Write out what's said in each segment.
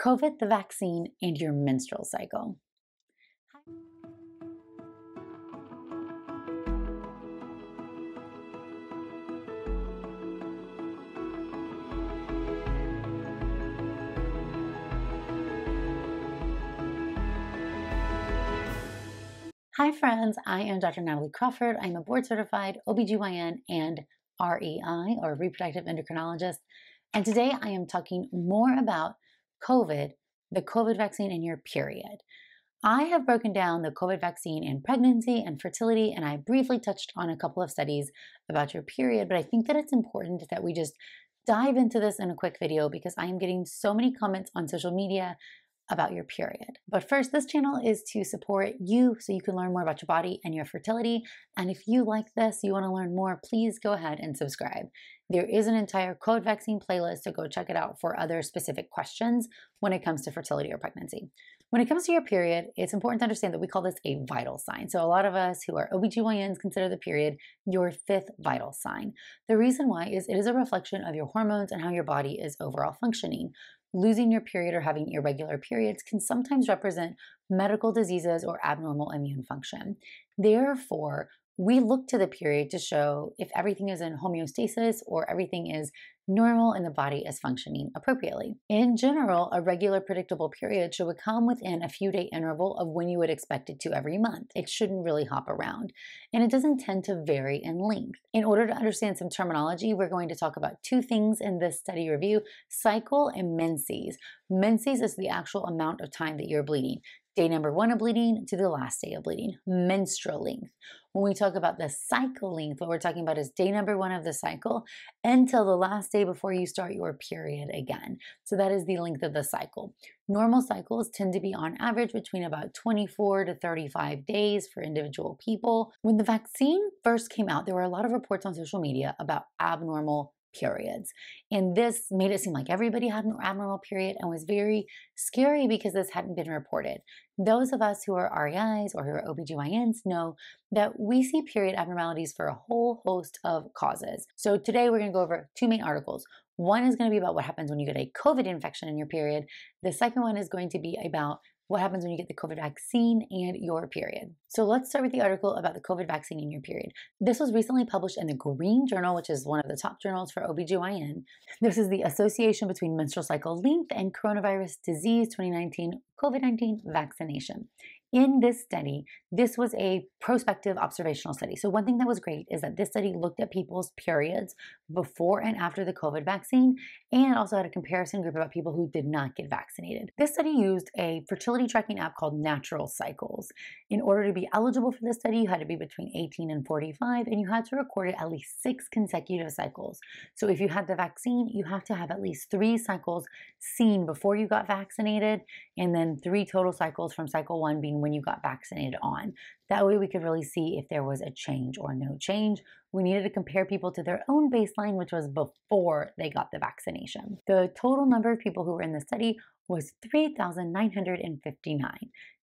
COVID, the vaccine, and your menstrual cycle. Hi friends, I am Dr. Natalie Crawford. I'm a board-certified OBGYN and REI, or reproductive endocrinologist, and today I am talking more about COVID, the COVID vaccine and your period. I have broken down the COVID vaccine in pregnancy and fertility, and I briefly touched on a couple of studies about your period, but I think that it's important that we just dive into this in a quick video because I am getting so many comments on social media about your period. But first, this channel is to support you so you can learn more about your body and your fertility. And if you like this, you want to learn more, please go ahead and subscribe. There is an entire COVID vaccine playlist, so go check it out for other specific questions when it comes to fertility or pregnancy. When it comes to your period, it's important to understand that we call this a vital sign. So a lot of us who are OBGYNs consider the period your fifth vital sign. The reason why is it is a reflection of your hormones and how your body is overall functioning. Losing your period or having irregular periods can sometimes represent medical diseases or abnormal immune function. Therefore, we look to the period to show if everything is in homeostasis or everything is normal and the body is functioning appropriately. In general, a regular predictable period should come within a few day interval of when you would expect it to every month. It shouldn't really hop around, and it doesn't tend to vary in length. In order to understand some terminology, we're going to talk about two things in this study review: cycle and menses. Menses is the actual amount of time that you're bleeding. Day number one of bleeding to the last day of bleeding, menstrual length. When we talk about the cycle length, what we're talking about is day number one of the cycle until the last day before you start your period again. So that is the length of the cycle. Normal cycles tend to be on average between about 24 to 35 days for individual people. When the vaccine first came out, there were a lot of reports on social media about abnormal periods. And this made it seem like everybody had an abnormal period and was very scary because this hadn't been reported. Those of us who are REIs or who are OBGYNs know that we see period abnormalities for a whole host of causes. So today we're going to go over two main articles. One is going to be about what happens when you get a COVID infection in your period. The second one is going to be about what happens when you get the COVID vaccine and your period. So let's start with the article about the COVID vaccine and your period. This was recently published in the Green Journal, which is one of the top journals for OBGYN. This is the association between menstrual cycle length and coronavirus disease 2019 COVID-19 vaccination. In this study, this was a prospective observational study. So one thing that was great is that this study looked at people's periods before and after the COVID vaccine, and also had a comparison group about people who did not get vaccinated. This study used a fertility tracking app called Natural Cycles. In order to be eligible for this study, you had to be between 18 and 45, and you had to record at least 6 consecutive cycles. So if you had the vaccine, you have to have at least 3 cycles seen before you got vaccinated, and then 3 total cycles from cycle 1 being when you got vaccinated on. That way we could really see if there was a change or no change. We needed to compare people to their own baseline, which was before they got the vaccination. The total number of people who were in the study was 3,959.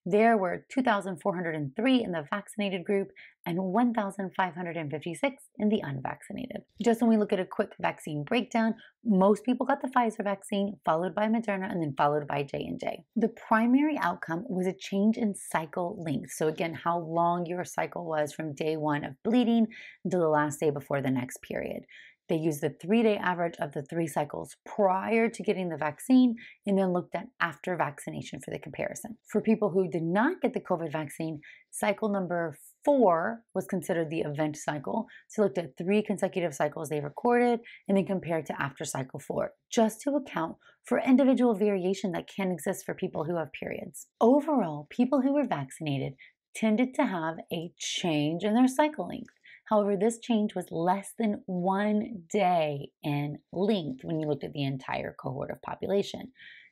There were 2,403 in the vaccinated group and 1,556 in the unvaccinated. Just when we look at a quick vaccine breakdown, most people got the Pfizer vaccine, followed by Moderna, and then followed by J&J. The primary outcome was a change in cycle length. So again, how long your cycle was from day one of bleeding to the last day before the next period. They used the 3-day average of the 3 cycles prior to getting the vaccine and then looked at after vaccination for the comparison. For people who did not get the COVID vaccine, cycle number 4 was considered the event cycle. So looked at 3 consecutive cycles they recorded and then compared to after cycle 4, just to account for individual variation that can exist for people who have periods. Overall, people who were vaccinated tended to have a change in their cycle length. However, this change was less than 1 day in length when you looked at the entire cohort of population.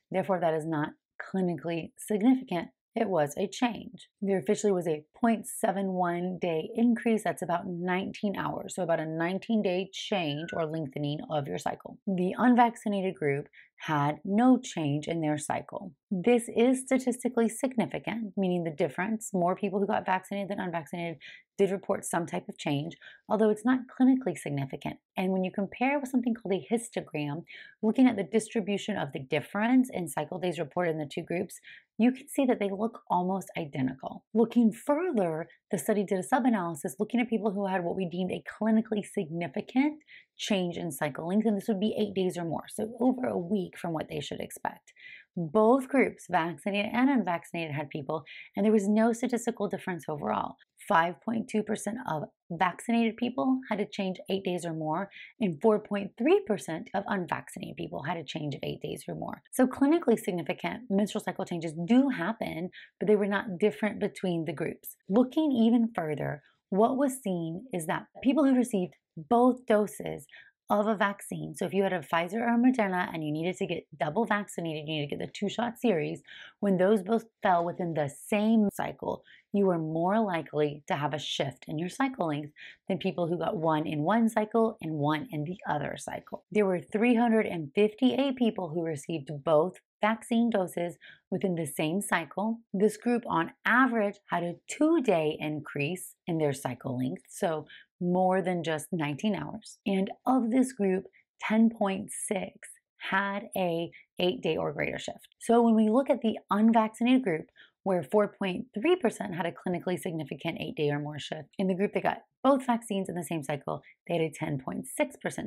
Therefore, that is not clinically significant. It was a change. There officially was a 0.71 day increase. That's about 19 hours. So about a 19-day change or lengthening of your cycle. The unvaccinated group had no change in their cycle. This is statistically significant, meaning the difference. More people who got vaccinated than unvaccinated did report some type of change, although it's not clinically significant. And when you compare with something called a histogram, looking at the distribution of the difference in cycle days reported in the two groups, you can see that they look almost identical. Looking further, the study did a sub-analysis looking at people who had what we deemed a clinically significant change in cycle length, and this would be 8 days or more, so over a week from what they should expect. Both groups, vaccinated and unvaccinated, had people, and there was no statistical difference overall. 5.2% of vaccinated people had a change 8 days or more, and 4.3% of unvaccinated people had a change of 8 days or more. So clinically significant menstrual cycle changes do happen, but they were not different between the groups. Looking even further, what was seen is that people who received both doses of a vaccine, so if you had a Pfizer or a Moderna and you needed to get double vaccinated, you needed to get the two-shot series, when those both fell within the same cycle, you were more likely to have a shift in your cycle length than people who got one in one cycle and one in the other cycle. There were 358 people who received both vaccine doses within the same cycle. This group, on average, had a 2-day increase in their cycle length, so more than just 19 hours. And of this group, 10.6 had a 8-day or greater shift. So when we look at the unvaccinated group, where 4.3% had a clinically significant 8-day or more shift, in the group that got both vaccines in the same cycle, they had a 10.6%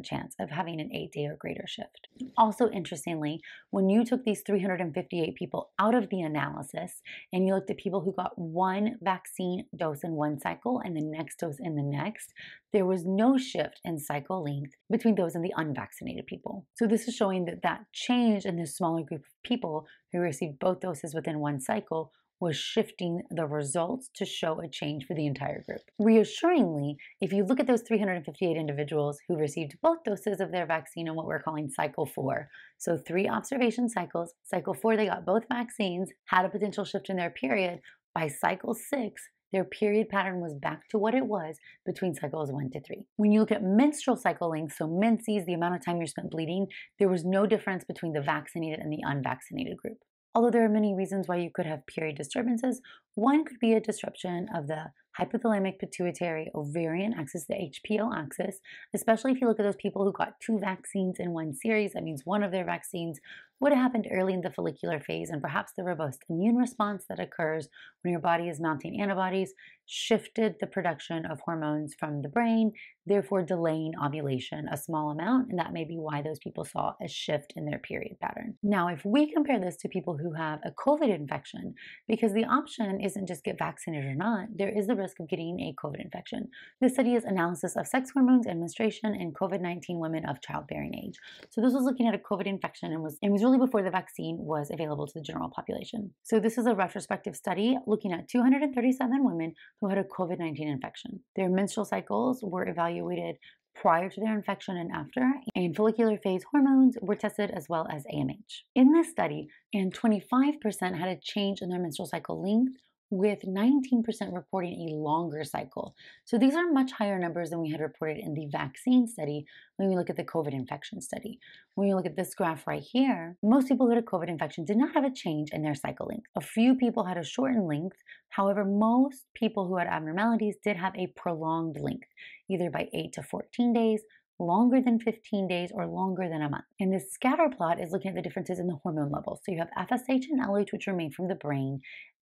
chance of having an 8-day or greater shift. Also interestingly, when you took these 358 people out of the analysis and you looked at people who got one vaccine dose in one cycle and the next dose in the next, there was no shift in cycle length between those and the unvaccinated people. So this is showing that that change in this smaller group of people who received both doses within one cycle was shifting the results to show a change for the entire group. Reassuringly, if you look at those 358 individuals who received both doses of their vaccine in what we're calling cycle 4, so 3 observation cycles, cycle 4 they got both vaccines, had a potential shift in their period, by cycle 6, their period pattern was back to what it was between cycles 1 to 3. When you look at menstrual cycle length, so menses, the amount of time you spent bleeding, there was no difference between the vaccinated and the unvaccinated group. Although there are many reasons why you could have period disturbances, one could be a disruption of the hypothalamic pituitary ovarian axis, the HPO axis, especially if you look at those people who got 2 vaccines in one series. That means one of their vaccines would have happened early in the follicular phase, and perhaps the robust immune response that occurs when your body is mounting antibodies shifted the production of hormones from the brain, therefore delaying ovulation a small amount, and that may be why those people saw a shift in their period pattern. Now, if we compare this to people who have a COVID infection, because the option isn't just get vaccinated or not, there is the risk of getting a COVID infection. This study is analysis of sex hormones, administration, and COVID-19 women of childbearing age. So this was looking at a COVID infection and was really before the vaccine was available to the general population. So this is a retrospective study looking at 237 women who had a COVID-19 infection. Their menstrual cycles were evaluated prior to their infection and after, and follicular phase hormones were tested as well as AMH. In this study, 25% had a change in their menstrual cycle length, with 19% reporting a longer cycle. So these are much higher numbers than we had reported in the vaccine study when we look at the COVID infection study. When you look at this graph right here, most people who had a COVID infection did not have a change in their cycle length. A few people had a shortened length. However, most people who had abnormalities did have a prolonged length, either by 8 to 14 days, longer than 15 days, or longer than a month. And this scatter plot is looking at the differences in the hormone levels. So you have FSH and LH, which are made from the brain,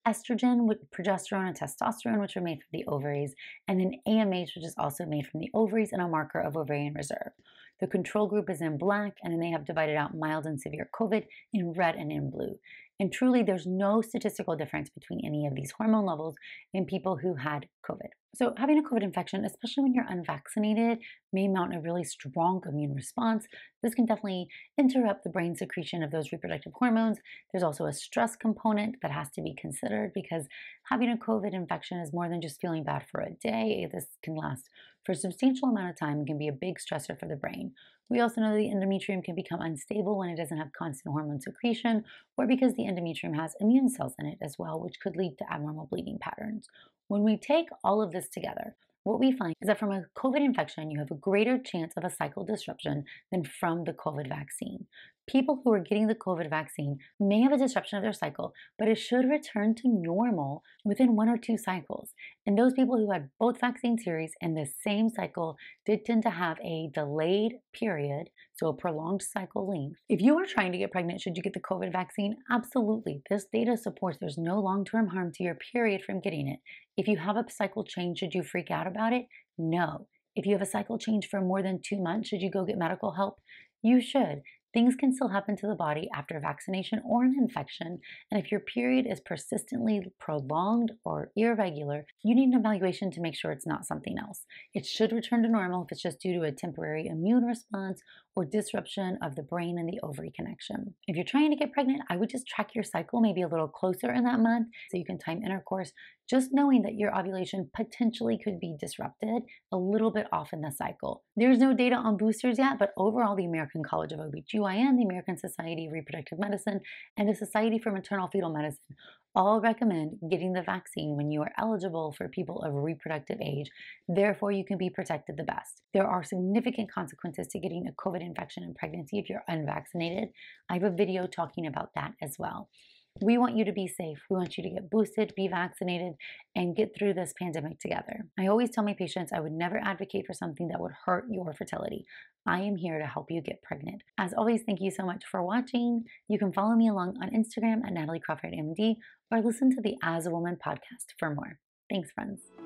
estrogen, with progesterone and testosterone, which are made from the ovaries, and then AMH, which is also made from the ovaries and a marker of ovarian reserve. The control group is in black, and then they have divided out mild and severe COVID in red and in blue. And truly, there's no statistical difference between any of these hormone levels in people who had COVID. So having a COVID infection, especially when you're unvaccinated, may mount a really strong immune response. This can definitely interrupt the brain secretion of those reproductive hormones. There's also a stress component that has to be considered, because having a COVID infection is more than just feeling bad for a day. This can last for a substantial amount of time and can be a big stressor for the brain. We also know that the endometrium can become unstable when it doesn't have constant hormone secretion, or because the endometrium has immune cells in it as well, which could lead to abnormal bleeding patterns. When we take all of this together, what we find is that from a COVID infection, you have a greater chance of a cycle disruption than from the COVID vaccine. people who are getting the COVID vaccine may have a disruption of their cycle, but it should return to normal within 1 or 2 cycles. And those people who had both vaccine series in the same cycle did tend to have a delayed period, so a prolonged cycle length. If you are trying to get pregnant, should you get the COVID vaccine? Absolutely. This data supports there's no long-term harm to your period from getting it. If you have a cycle change, should you freak out about it? No. If you have a cycle change for more than 2 months, should you go get medical help? You should. Things can still happen to the body after vaccination or an infection, and if your period is persistently prolonged or irregular, you need an evaluation to make sure it's not something else. It should return to normal if it's just due to a temporary immune response or disruption of the brain and the ovary connection. If you're trying to get pregnant, I would just track your cycle maybe a little closer in that month so you can time intercourse, just knowing that your ovulation potentially could be disrupted a little bit off in the cycle. There's no data on boosters yet, but overall, the American College of OBGYN, the American Society of Reproductive Medicine, and the Society for Maternal Fetal Medicine all recommend getting the vaccine when you are eligible for people of reproductive age. Therefore, you can be protected the best. There are significant consequences to getting a COVID infection in pregnancy if you're unvaccinated. I have a video talking about that as well. We want you to be safe. We want you to get boosted, be vaccinated, and get through this pandemic together. I always tell my patients I would never advocate for something that would hurt your fertility. I am here to help you get pregnant. As always, thank you so much for watching. You can follow me along on Instagram at Natalie Crawford MD or listen to the As a Woman podcast for more. Thanks, friends.